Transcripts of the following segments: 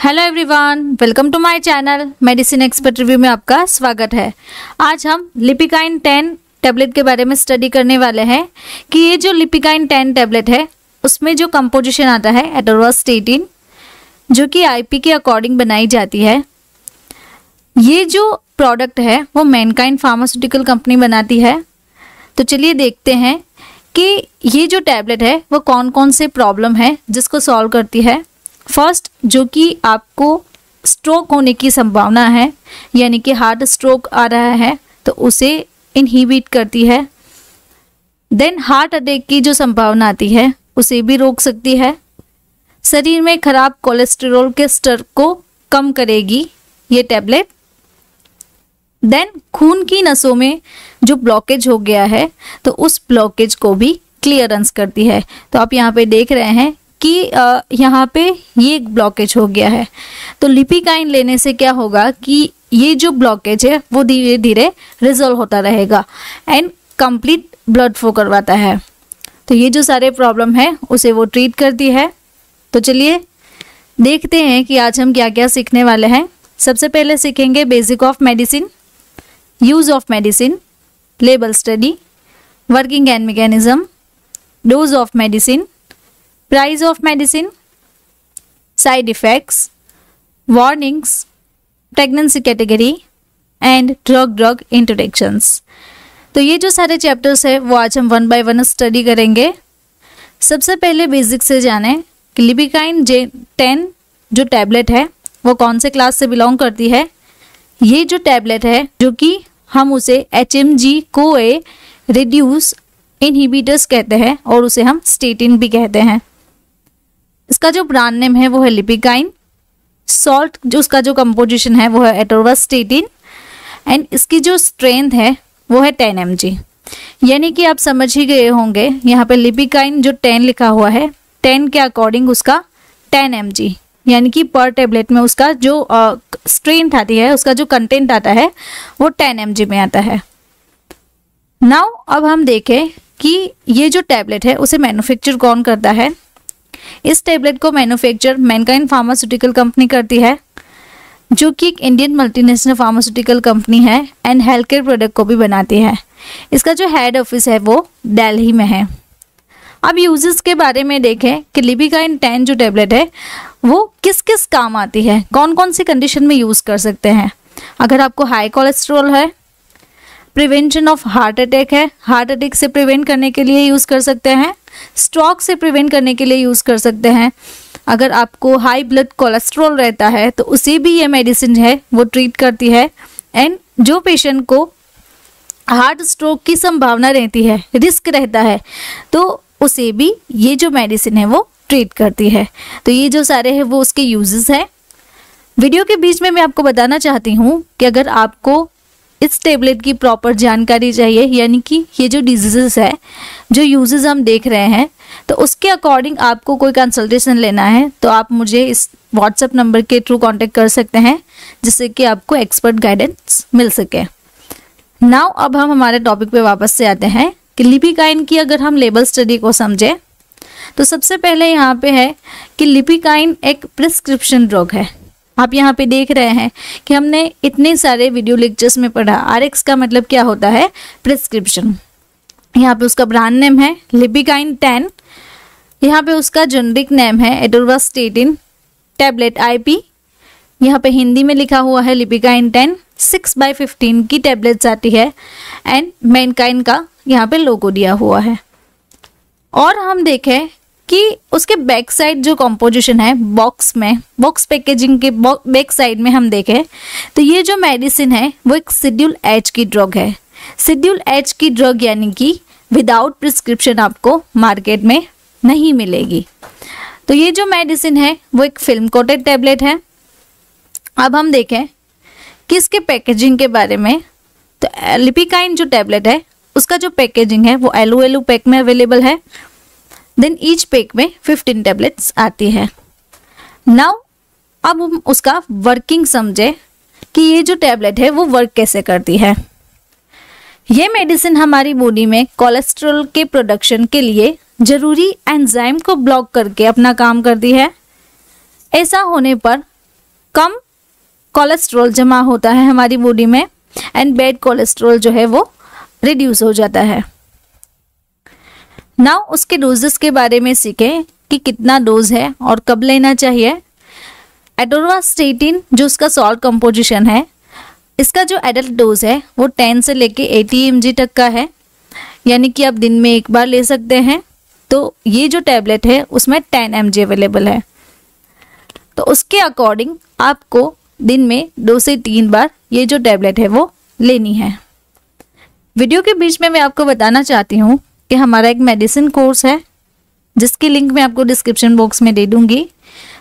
Hello everyone, welcome to my channel medicine expert review में आपका स्वागत है। आज हम लिपिकाइंड 10 टैबलेट के बारे में स्टडी करने वाले हैं कि ये जो लिपिकाइंड 10 टैबलेट है उसमें जो कंपोजिशन आता है एटोरवास्टेटिन, जो कि आईपी के अकॉर्डिंग बनाई जाती है। ये जो प्रोडक्ट है वो मैनकाइंड फार्मास्यूटिकल कंपनी बनाती है। तो चलिए देखते हैं कि ये जो टैबलेट है वो कौन कौन से प्रॉब्लम है जिसको सॉल्व करती है। फर्स्ट, जो कि आपको स्ट्रोक होने की संभावना है, यानी कि हार्ट स्ट्रोक आ रहा है तो उसे इनहिबिट करती है। देन हार्ट अटैक की जो संभावना आती है उसे भी रोक सकती है। शरीर में खराब कोलेस्ट्रॉल के स्तर को कम करेगी ये टैबलेट। देन खून की नसों में जो ब्लॉकेज हो गया है तो उस ब्लॉकेज को भी क्लियरेंस करती है। तो आप यहाँ पे देख रहे हैं कि यहाँ पे ये एक ब्लॉकेज हो गया है। तो लिपिकाइंड लेने से क्या होगा कि ये जो ब्लॉकेज है वो धीरे धीरे रिजॉल्व होता रहेगा एंड कंप्लीट ब्लड फ्लो करवाता है। तो ये जो सारे प्रॉब्लम है उसे वो ट्रीट करती है। तो चलिए देखते हैं कि आज हम क्या क्या सीखने वाले हैं। सबसे पहले सीखेंगे basic of medicine, use of medicine, label study, working and mechanism, dose of medicine, price of medicine, side effects, warnings, pregnancy category and drug interactions. तो ये जो सारे चैप्टर्स हैं वो आज हम वन बाय वन स्टडी करेंगे। सबसे पहले बेसिक से जानें कि लिपिकाइंड 10 जो टैबलेट है वो कौन से क्लास से बिलोंग करती है। ये जो टैबलेट है जो कि हम उसे HMG कोए रिड्यूस इनहिबिटर्स कहते हैं और उसे हम स्टेटिन भी कहते हैं। इसका जो ब्रांड नेम है वो है लिपिकाइंड। सॉल्ट जो उसका जो कंपोजिशन है वो है एटोरवास्टेटिन एंड इसकी जो स्ट्रेंथ है वो है 10 mg। यानी कि आप समझ ही गए होंगे, यहाँ पे लिपिकाइंड जो 10 लिखा हुआ है, 10 के अकॉर्डिंग उसका 10 mg यानी कि पर टेबलेट में उसका जो स्ट्रेंथ आती है, उसका जो कंटेंट आता है वो 10 mg में आता है। नाउ अब हम देखें कि ये जो टैबलेट है उसे मैन्युफैक्चर कौन करता है। इस टैबलेट को मैन्युफैक्चर मैनकाइंड फार्मास्यूटिकल कंपनी करती है, जो कि एक इंडियन मल्टीनेशनल फार्मास्यूटिकल कंपनी है एंड हेल्थ केयर प्रोडक्ट को भी बनाती है। इसका जो हेड ऑफिस है वो दिल्ली में है। अब यूजेस के बारे में देखें कि लिपिकाइंड 10 जो टैबलेट है वो किस किस काम आती है, कौन कौन सी कंडीशन में यूज़ कर सकते हैं। अगर आपको हाई कोलेस्ट्रॉल है, प्रिवेंशन ऑफ हार्ट अटैक है, हार्ट अटैक से प्रिवेंट करने के लिए यूज़ कर सकते हैं। स्ट्रोक से प्रिवेंट करने के लिए यूज़ कर सकते हैं। अगर आपको हाई ब्लड कोलेस्ट्रॉल रहता है तो उसे भी ये मेडिसिन है वो ट्रीट करती है। एंड जो पेशेंट को हार्ट स्ट्रोक की संभावना रहती है, रिस्क रहता है, तो उसे भी ये जो मेडिसिन है वो ट्रीट करती है। तो ये जो सारे हैं वो उसके यूजेस हैं। वीडियो के बीच में मैं आपको बताना चाहती हूँ कि अगर आपको इस टेबलेट की प्रॉपर जानकारी चाहिए, यानी कि ये जो डिजीज़ है, जो यूजेस हम देख रहे हैं, तो उसके अकॉर्डिंग आपको कोई कंसल्टेशन लेना है तो आप मुझे इस व्हाट्सएप नंबर के थ्रू कांटेक्ट कर सकते हैं, जिससे कि आपको एक्सपर्ट गाइडेंस मिल सके। नाउ अब हम हमारे टॉपिक पे वापस से आते हैं कि लिपिकाइंड की अगर हम लेबल स्टडी को समझें तो सबसे पहले यहाँ पे है कि लिपिकाइंड एक प्रिस्क्रिप्शन ड्रग है। आप यहाँ पे देख रहे हैं कि हमने इतने सारे वीडियो लेक्चर्स में पढ़ा RX का मतलब क्या होता है, प्रिस्क्रिप्शन। यहाँ पे उसका ब्रांड नेम है लिपिकाइंड 10। यहाँ पे उसका जेनरिक नेम है एटोरवास्टेटिन टैबलेट IP। यहाँ पे हिंदी में लिखा हुआ है लिपिकाइंड 10। 6/15 की टैबलेट्स आती है एंड मैनकाइंड का यहाँ पे लोगो दिया हुआ है। और हम देखें कि उसके बैक साइड जो कंपोजिशन है, बॉक्स में, बॉक्स पैकेजिंग के बैक साइड में हम देखें तो ये जो मेडिसिन है वो एक शेड्यूल H की ड्रग है। शेड्यूल H की ड्रग यानी कि विदाउट प्रिस्क्रिप्शन आपको मार्केट में नहीं मिलेगी। तो ये जो मेडिसिन है वो एक फिल्म कोटेड टैबलेट है। अब हम देखें कि इसके पैकेजिंग के बारे में, तो लिपिकाइंड जो टैबलेट है उसका जो पैकेजिंग है वो LOL पैक में अवेलेबल है। देन ईच पैक में 15 टैबलेट्स आती है। नाउ अब हम उसका वर्किंग समझे कि ये जो टैबलेट है वो वर्क कैसे करती है। ये मेडिसिन हमारी बॉडी में कोलेस्ट्रॉल के प्रोडक्शन के लिए ज़रूरी एंजाइम को ब्लॉक करके अपना काम करती है। ऐसा होने पर कम कोलेस्ट्रॉल जमा होता है हमारी बॉडी में एंड बैड कोलेस्ट्रॉल जो है वो रिड्यूस हो जाता है। नाउ उसके डोजेस के बारे में सीखें कि कितना डोज है और कब लेना चाहिए। एटोरवास्टेटिन जो उसका सॉल्ट कंपोजिशन है, इसका जो एडल्ट डोज है वो 10 से लेके 80 mg तक का है, यानी कि आप दिन में एक बार ले सकते हैं। तो ये जो टैबलेट है उसमें 10 mg अवेलेबल है, तो उसके अकॉर्डिंग आपको दिन में 2 से 3 बार ये जो टैबलेट है वो लेनी है। वीडियो के बीच में मैं आपको बताना चाहती हूँ कि हमारा एक मेडिसिन कोर्स है जिसकी लिंक मैं आपको डिस्क्रिप्शन बॉक्स में दे दूँगी,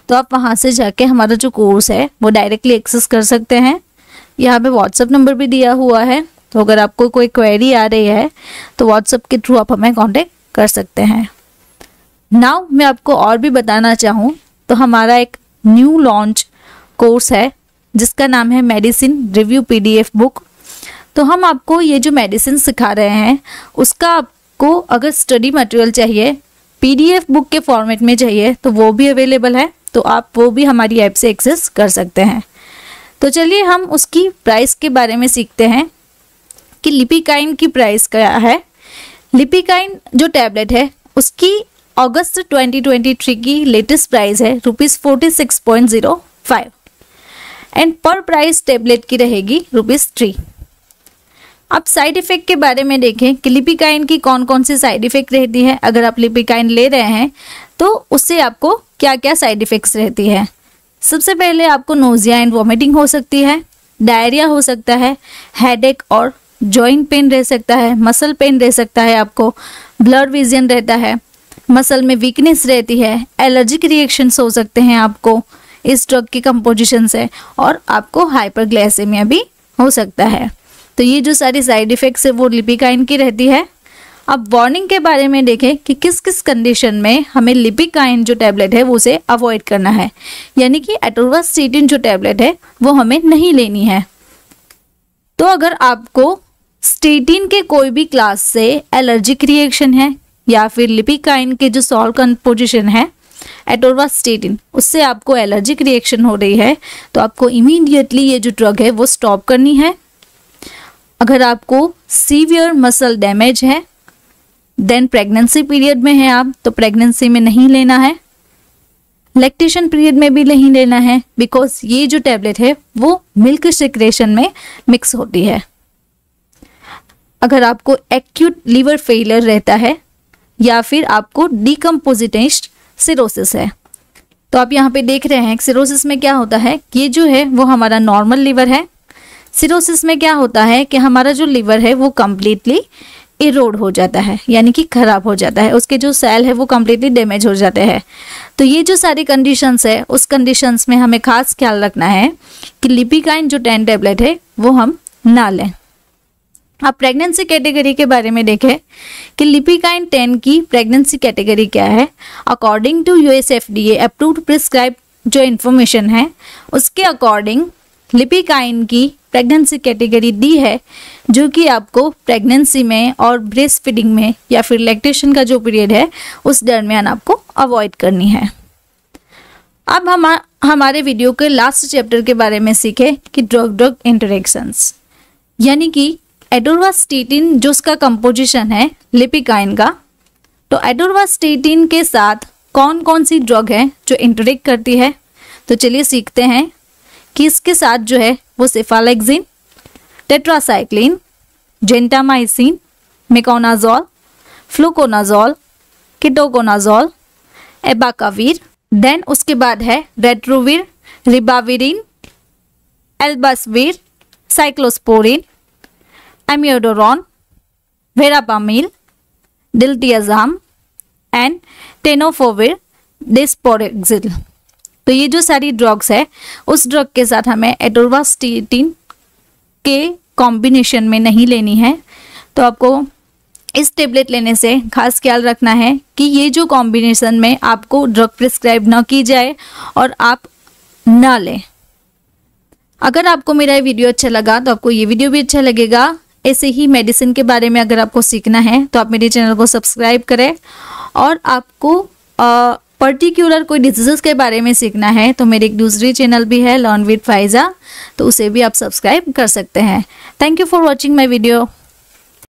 तो आप वहाँ से जाके हमारा जो कोर्स है वो डायरेक्टली एक्सेस कर सकते हैं। यहाँ पे व्हाट्सअप नंबर भी दिया हुआ है, तो अगर आपको कोई क्वेरी आ रही है तो व्हाट्सअप के थ्रू आप हमें कांटेक्ट कर सकते हैं। नाउ मैं आपको और भी बताना चाहूँ तो हमारा एक न्यू लॉन्च कोर्स है जिसका नाम है मेडिसिन रिव्यू PDF बुक। तो हम आपको ये जो मेडिसिन सिखा रहे हैं उसका आपको अगर स्टडी मटेरियल चाहिए PDF बुक के फॉर्मेट में चाहिए तो वो भी अवेलेबल है, तो आप वो भी हमारी ऐप से एक्सेस कर सकते हैं। तो चलिए हम उसकी प्राइस के बारे में सीखते हैं कि लिपिकाइंड की प्राइस क्या है। लिपिकाइंड जो टैबलेट है उसकी अगस्त 2023 की लेटेस्ट प्राइस है ₹46.05 एंड पर प्राइस टैबलेट की रहेगी ₹3। अब साइड इफ़ेक्ट के बारे में देखें कि लिपिकाइंड की कौन कौन सी साइड इफ़ेक्ट रहती है। अगर आप लिपिकाइंड ले रहे हैं तो उससे आपको क्या क्या साइड इफ़ेक्ट्स रहती है। सबसे पहले आपको नोजिया एंड वॉमिटिंग हो सकती है, डायरिया हो सकता है, हेडेक और जॉइंट पेन रह सकता है, मसल पेन रह सकता है, आपको ब्लड विजन रहता है, मसल में वीकनेस रहती है, एलर्जिक रिएक्शंस हो सकते हैं आपको इस ड्रग की कंपोजिशन से, और आपको हाइपरग्लाइसेमिया भी हो सकता है। तो ये जो सारी साइड इफ़ेक्ट्स है वो लिपिकाइन की रहती है। अब वार्निंग के बारे में देखें कि किस किस कंडीशन में हमें लिपिकाइन जो टैबलेट है वो उसे अवॉइड करना है, यानी कि एटोरवास्टेटिन जो टैबलेट है वो हमें नहीं लेनी है। तो अगर आपको स्टेटिन के कोई भी क्लास से एलर्जिक रिएक्शन है या फिर लिपिकाइन के जो सॉल्ट कंपोजिशन है एटोरवास्टेटिन उससे आपको एलर्जिक रिएक्शन हो रही है, तो आपको इमीडिएटली ये जो ड्रग है वो स्टॉप करनी है। अगर आपको सीवियर मसल डैमेज है, देन प्रेगनेंसी पीरियड में है आप, तो प्रेगनेंसी में नहीं लेना है, लैक्टेशन पीरियड में भी नहीं लेना है, बिकॉज ये जो टैबलेट है वो मिल्क सेक्रेशन में मिक्स होती है। अगर आपको एक्यूट लीवर फेलियर रहता है या फिर आपको डिकम्पोजिटेस्ट सिरोसिस है, तो आप यहाँ पे देख रहे हैं सिरोसिस में क्या होता है, ये जो है वो हमारा नॉर्मल लीवर है। सिरोसिस में क्या होता है कि हमारा जो लीवर है वो कम्प्लीटली इरोड हो जाता है, यानी कि खराब हो जाता है, उसके जो सेल है वो कम्प्लीटली डैमेज हो जाते हैं। तो ये जो सारी कंडीशंस है उस कंडीशंस में हमें खास ख्याल रखना है कि लिपिकाइन जो 10 टैबलेट है वो हम ना लें। आप प्रेगनेंसी कैटेगरी के बारे में देखें कि लिपिकाइन 10 की प्रेगनेंसी कैटेगरी क्या है। According to USFDA approved prescribe जो इन्फॉर्मेशन है उसके अकॉर्डिंग लिपिकाइन की प्रेगनेंसी कैटेगरी डी है, जो कि आपको प्रेगनेंसी में और ब्रेस्ट फीडिंग में या फिर लैक्टेशन का जो पीरियड है उस दरमियान आपको अवॉइड करनी है। अब हम हमारे वीडियो के लास्ट चैप्टर के बारे में सीखें कि ड्रग ड्रग इंटरेक्शंस, यानी कि एटोरवास्टेटिन जो उसका कंपोजिशन है लिपिकाइन का, तो एटोरवास्टेटिन के साथ कौन कौन सी ड्रग है जो इंटरेक्ट करती है। तो चलिए सीखते हैं कि इसके साथ जो है वो cephalexin, tetracycline, gentamicin, miconazole, fluconazole, ketoconazole, abacavir, then उसके बाद है Retrovir, ribavirin, elbasvir, cyclosporine, amiodarone, verapamil, diltiazem and tenofovir, disoproxil. तो ये जो सारी ड्रग्स है उस ड्रग के साथ हमें एटोरवास्टेटिन के कॉम्बिनेशन में नहीं लेनी है। तो आपको इस टेबलेट लेने से खास ख्याल रखना है कि ये जो कॉम्बिनेशन में आपको ड्रग प्रिस्क्राइब ना की जाए और आप ना लें। अगर आपको मेरा ये वीडियो अच्छा लगा तो आपको ये वीडियो भी अच्छा लगेगा। ऐसे ही मेडिसिन के बारे में अगर आपको सीखना है तो आप मेरे चैनल को सब्सक्राइब करें, और आपको पर्टिकुलर कोई डिजीज़ के बारे में सीखना है तो मेरी एक दूसरी चैनल भी है लर्न विद फायजा, तो उसे भी आप सब्सक्राइब कर सकते हैं। Thank you for watching my video.